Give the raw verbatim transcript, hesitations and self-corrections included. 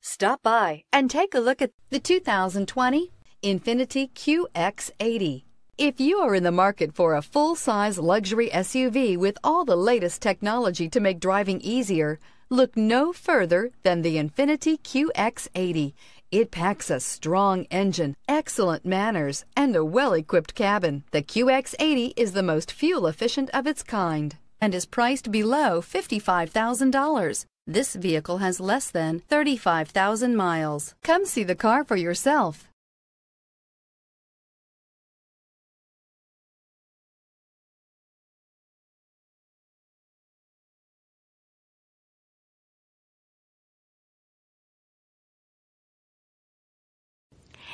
Stop by and take a look at the two thousand twenty Infiniti Q X eighty. If you are in the market for a full-size luxury S U V with all the latest technology to make driving easier, look no further than the Infiniti Q X eighty. It packs a strong engine, excellent manners, and a well-equipped cabin. The Q X eighty is the most fuel-efficient of its kind and is priced below fifty-five thousand dollars. This vehicle has less than thirty-five thousand miles. Come see the car for yourself.